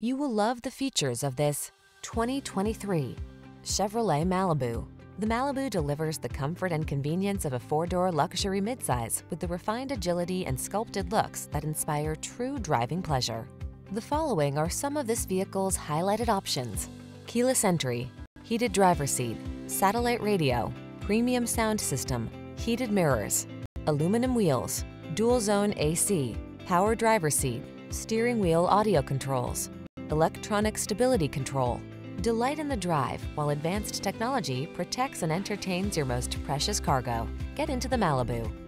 You will love the features of this 2023 Chevrolet Malibu. The Malibu delivers the comfort and convenience of a four-door luxury midsize with the refined agility and sculpted looks that inspire true driving pleasure. The following are some of this vehicle's highlighted options: keyless entry, heated driver's seat, satellite radio, premium sound system, heated mirrors, aluminum wheels, dual zone AC, power driver's seat, steering wheel audio controls, electronic stability control. Delight in the drive while advanced technology protects and entertains your most precious cargo. Get into the Malibu.